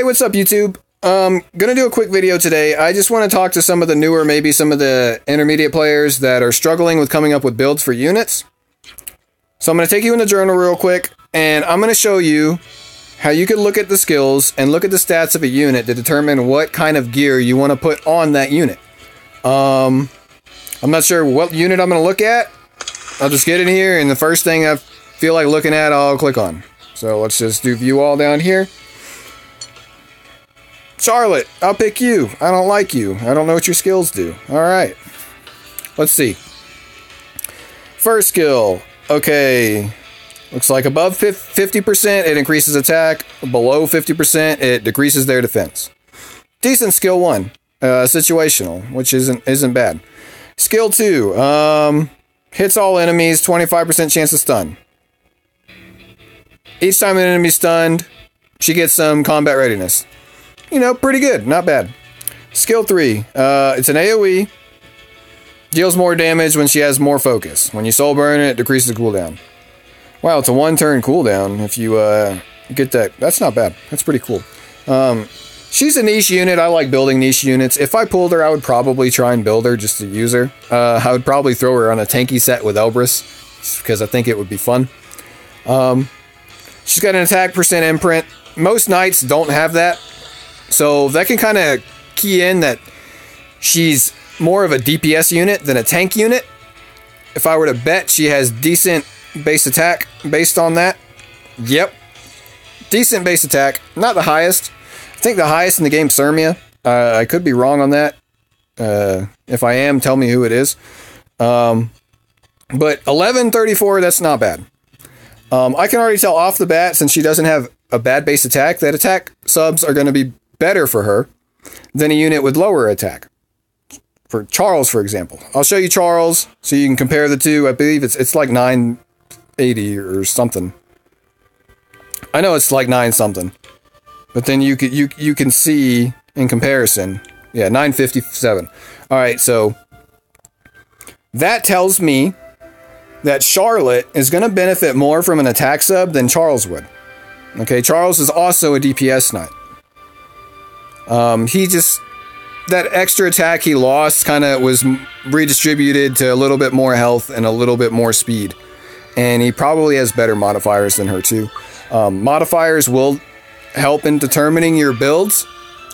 Hey, what's up, YouTube? Gonna do a quick video today. I just want to talk to some of the newer, maybe some of the intermediate players that are struggling with coming up with builds for units. So I'm gonna take you in the journal real quick, and I'm gonna show you how you can look at the skills and look at the stats of a unit to determine what kind of gear you want to put on that unit. I'm not sure what unit I'm gonna look at. I'll just get in here, and the first thing I feel like looking at, I'll click on. So let's just do view all down here. Charlotte, I'll pick you. I don't like you. I don't know what your skills do. Alright. Let's see. First skill. Okay. Looks like above 50% it increases attack. Below 50% it decreases their defense. Decent skill 1. Situational, which isn't bad. Skill 2. Hits all enemies, 25% chance to stun. Each time an enemy's stunned, she gets some combat readiness. You know, pretty good. Not bad. Skill 3. It's an AoE. Deals more damage when she has more focus. When you soul burn it, it decreases the cooldown. Wow, it's a one-turn cooldown if you get that. That's not bad. That's pretty cool. She's a niche unit. I like building niche units. If I pulled her, I would probably try and build her just to use her. I would probably throw her on a tanky set with Elbrus because I think it would be fun. She's got an attack percent imprint. Most knights don't have that. So that can kind of key in that she's more of a DPS unit than a tank unit. If I were to bet, she has decent base attack based on that. Yep. Decent base attack. Not the highest. I think the highest in the game, Sermia. I could be wrong on that. If I am, tell me who it is. But 1134, that's not bad. I can already tell off the bat, since she doesn't have a bad base attack, that attack subs are going to be better for her than a unit with lower attack. For Charles, for example. I'll show you Charles so you can compare the two. I believe it's like 980 or something. I know it's like 9 something. But then you can see in comparison. Yeah, 957. All right, so that tells me that Charlotte is going to benefit more from an attack sub than Charles would. Okay, Charles is also a DPS knight. He just, that extra attack he lost kind of was redistributed to a little bit more health and a little bit more speed. And he probably has better modifiers than her too. Modifiers will help in determining your builds.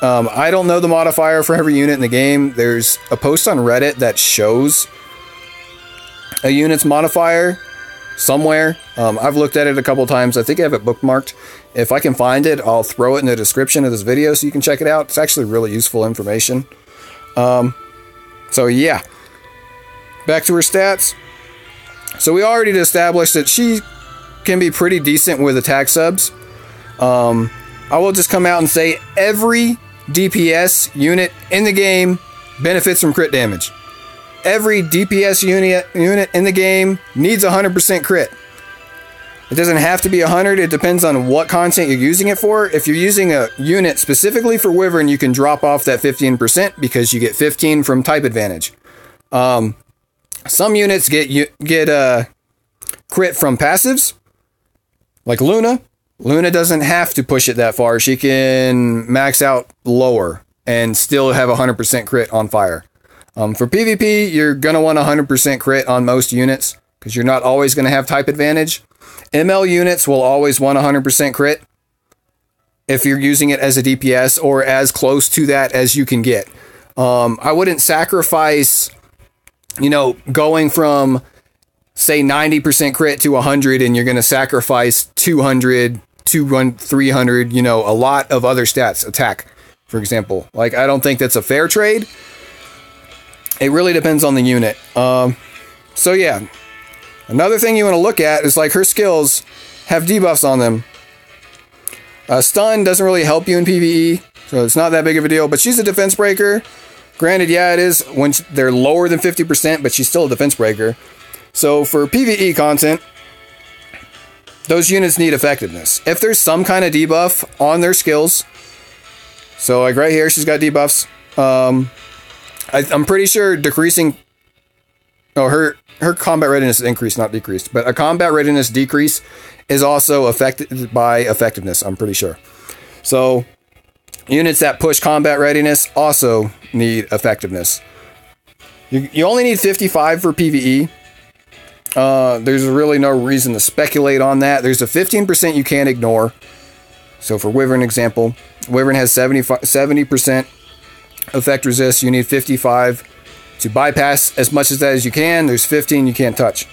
I don't know the modifier for every unit in the game. There's a post on Reddit that shows a unit's modifier somewhere. I've looked at it a couple times. I think I have it bookmarked. If I can find it, I'll throw it in the description of this video so you can check it out. It's actually really useful information. So yeah, back to her stats. So we already established that she can be pretty decent with attack subs. I will just come out and say every DPS unit in the game benefits from crit damage. Every DPS unit in the game needs 100% crit. It doesn't have to be 100. It depends on what content you're using it for. If you're using a unit specifically for Wyvern, you can drop off that 15% because you get 15 from type advantage. Some units get crit from passives, like Luna. Luna doesn't have to push it that far. She can max out lower and still have 100% crit on fire. For PvP, you're going to want 100% crit on most units because you're not always going to have type advantage. ML units will always want 100% crit if you're using it as a DPS or as close to that as you can get. I wouldn't sacrifice, you know, going from, say, 90% crit to 100 and you're going to sacrifice 200, 300, you know, a lot of other stats. Attack, for example. Like, I don't think that's a fair trade. It really depends on the unit. So yeah, another thing you want to look at is like her skills have debuffs on them. Stun doesn't really help you in PvE, so it's not that big of a deal, but she's a defense breaker. Granted, yeah, it is when they're lower than 50%, but she's still a defense breaker. So for PvE content, those units need effectiveness. If there's some kind of debuff on their skills, so like right here, she's got debuffs. I'm pretty sure decreasing... Oh, her combat readiness is increased, not decreased. But a combat readiness decrease is also affected by effectiveness, I'm pretty sure. So Units that push combat readiness also need effectiveness. You only need 55 for PvE. There's really no reason to speculate on that. There's a 15% you can't ignore. So for Wyvern example, Wyvern has 70% effect resist. You need 55 to bypass as much of that as you can. There's 15 you can't touch.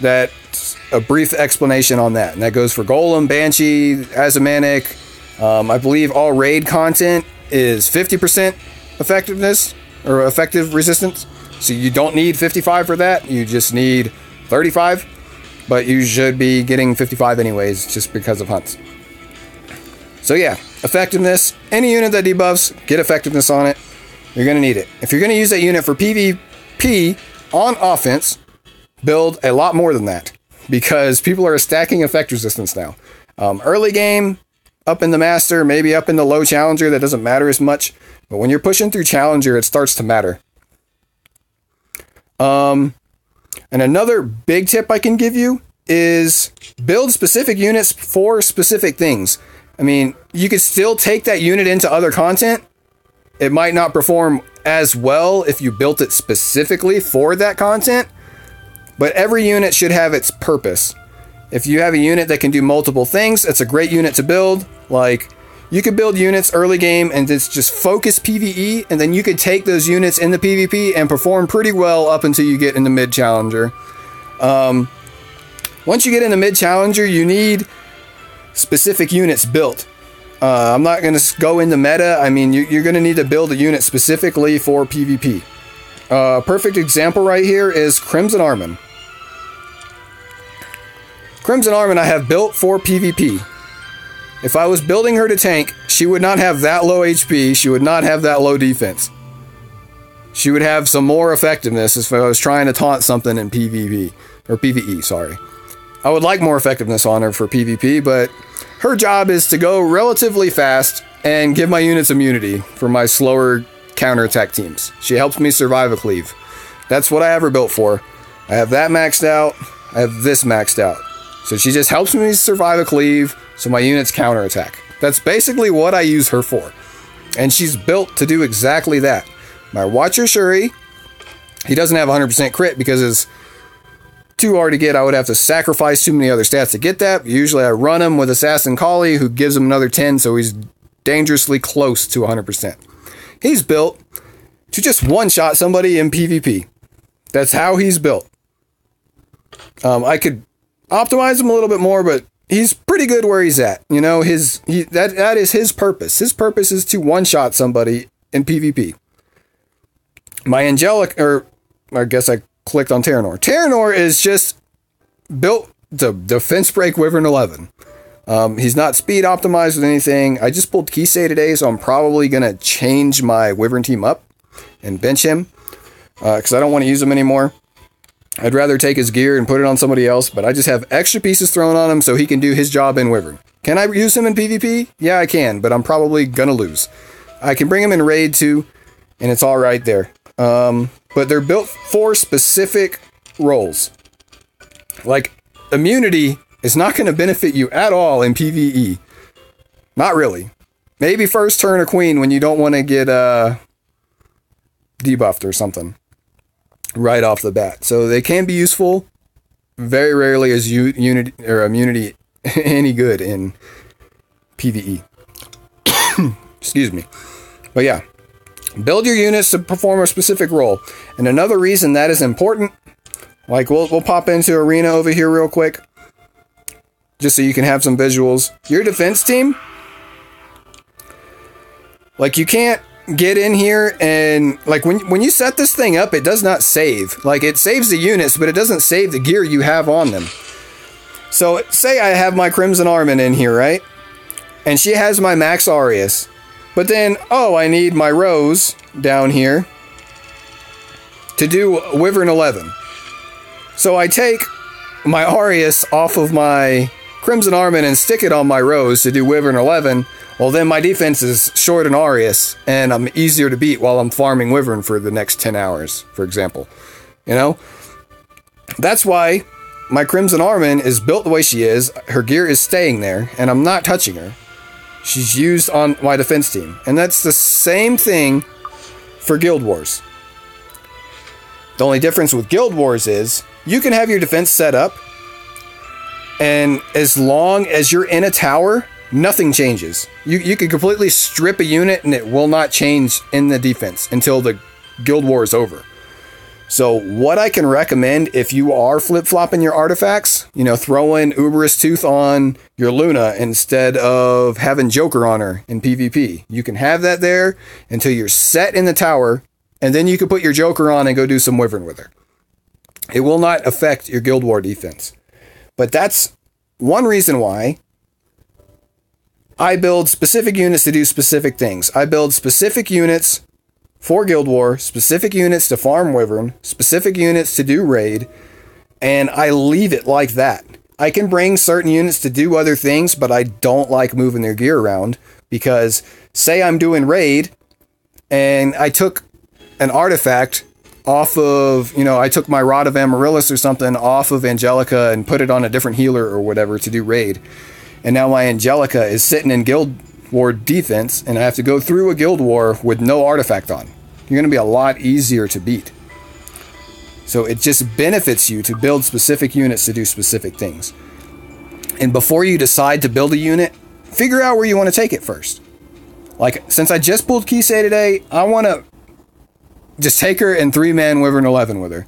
That's a brief explanation on that. And that goes for Golem, Banshee, Azimanic. I believe all raid content is 50% effectiveness or effective resistance. So you don't need 55 for that. You just need 35, but you should be getting 55 anyways, just because of hunts. So yeah, effectiveness, any unit that debuffs, get effectiveness on it. You're gonna need it. If you're gonna use that unit for PvP on offense, build a lot more than that, because people are stacking effect resistance now. Early game, up in the master, maybe up in the low challenger, that doesn't matter as much, but when you're pushing through challenger, it starts to matter. And another big tip I can give you is build specific units for specific things. I mean, you could still take that unit into other content. It might not perform as well if you built it specifically for that content, but every unit should have its purpose. If you have a unit that can do multiple things, it's a great unit to build. Like, you could build units early game and it's just focus PvE, and then you could take those units in the PvP and perform pretty well up until you get into mid-challenger. Once you get into mid-challenger, you need specific units built. I'm not going to go into meta. I mean, you're going to need to build a unit specifically for PvP. Perfect example right here is Crimson Armin. Crimson Armin I have built for PvP. If I was building her to tank, she would not have that low HP, she would not have that low defense. She would have some more effectiveness if I was trying to taunt something in PvP, or PvE, sorry. I would like more effectiveness on her for PvP, but her job is to go relatively fast and give my units immunity for my slower counterattack teams. She helps me survive a cleave. That's what I have her built for. I have that maxed out, I have this maxed out. So she just helps me survive a cleave, so my units counterattack. That's basically what I use her for. And she's built to do exactly that. My Watcher Shuri, he doesn't have 100% crit because it's too hard to get. I would have to sacrifice too many other stats to get that. Usually I run him with Assassin Kali, who gives him another 10, so he's dangerously close to 100%. He's built to just one-shot somebody in PvP. That's how he's built. I could optimize him a little bit more, but he's pretty good where he's at. You know, that is his purpose. His purpose is to one-shot somebody in PvP. My Angelica, or I guess I clicked on Terranor. Terranor is just built to defense break Wyvern 11. He's not speed optimized with anything. I just pulled Kisei today, so I'm probably going to change my Wyvern team up and bench him, because I don't want to use him anymore. I'd rather take his gear and put it on somebody else, but I just have extra pieces thrown on him so he can do his job in Wyvern. Can I use him in PvP? Yeah, I can, but I'm probably gonna lose. I can bring him in raid too, and it's all right there. But they're built for specific roles. Like, immunity is not gonna benefit you at all in PvE. Not really. Maybe first turn or queen when you don't want to get debuffed or something right off the bat. So they can be useful. Very rarely is unity or immunity any good in PvE. Excuse me. But yeah, build your units to perform a specific role. And another reason that is important, like we'll pop into arena over here real quick, just so you can have some visuals. Your defense team, like, you can't get in here and, like, when you set this thing up, it does not save. Like, it saves the units, but it doesn't save the gear you have on them. So say I have my Crimson Armin in here, right? And she has my max Aureus. But then, oh, I need my Rose down here to do Wyvern 11. So I take my Aureus off of my Crimson Armin and stick it on my Rose to do Wyvern 11. Well, then my defense is short and Arius, and I'm easier to beat while I'm farming Wyvern for the next 10 hours, for example. You know? That's why my Crimson Armin is built the way she is. Her gear is staying there, and I'm not touching her. she's used on my defense team. And that's the same thing for Guild Wars. The only difference with Guild Wars is you can have your defense set up, and as long as you're in a tower, nothing changes. You can completely strip a unit and it will not change in the defense until the Guild War is over. So what I can recommend, if you are flip-flopping your artifacts, you know, throw in Uberus Tooth on your Luna instead of having Joker on her in PvP. You can have that there until you're set in the tower, and then you can put your Joker on and go do some Wyvern with her. It will not affect your Guild War defense. But that's one reason why I build specific units to do specific things. I build specific units for Guild War, specific units to farm Wyvern, specific units to do raid, and I leave it like that. I can bring certain units to do other things, but I don't like moving their gear around, because say I'm doing raid and I took an artifact off of, you know, I took my Rod of Amaryllis or something off of Angelica and put it on a different healer or whatever to do raid. And now my Angelica is sitting in Guild War defense, and I have to go through a Guild War with no artifact on. You're going to be a lot easier to beat. So it just benefits you to build specific units to do specific things. And before you decide to build a unit, figure out where you want to take it first. Like, since I just pulled Kisei today, I want to just take her and 3-man Wyvern 11 with her.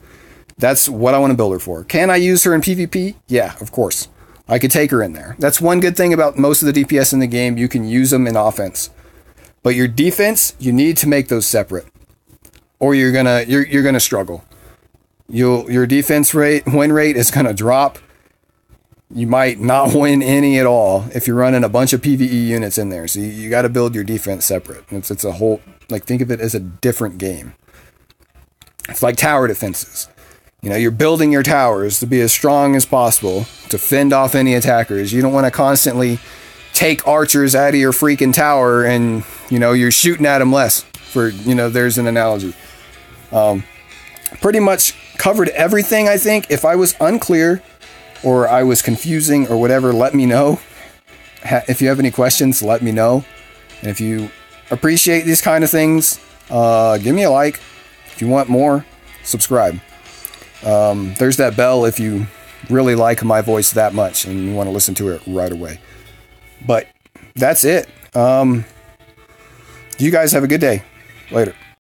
That's what I want to build her for. Can I use her in PvP? Yeah, of course. I could take her in there. That's one good thing about most of the DPS in the game. You can use them in offense. But your defense, you need to make those separate, or you're gonna struggle. Your defense rate, win rate is gonna drop. You might not win any at all if you're running a bunch of PvE units in there. So you got to build your defense separate. It's a whole, like, think of it as a different game. It's like tower defenses. You know, you're building your towers to be as strong as possible to fend off any attackers. You don't want to constantly take archers out of your freaking tower and, you know, you're shooting at them less. For, you know, there's an analogy. Pretty much covered everything, I think. If I was unclear or I was confusing or whatever, let me know. If you have any questions, let me know. And if you appreciate these kind of things, give me a like. If you want more, subscribe. There's that bell if you really like my voice that much and you want to listen to it right away. But that's it. You guys have a good day. Later.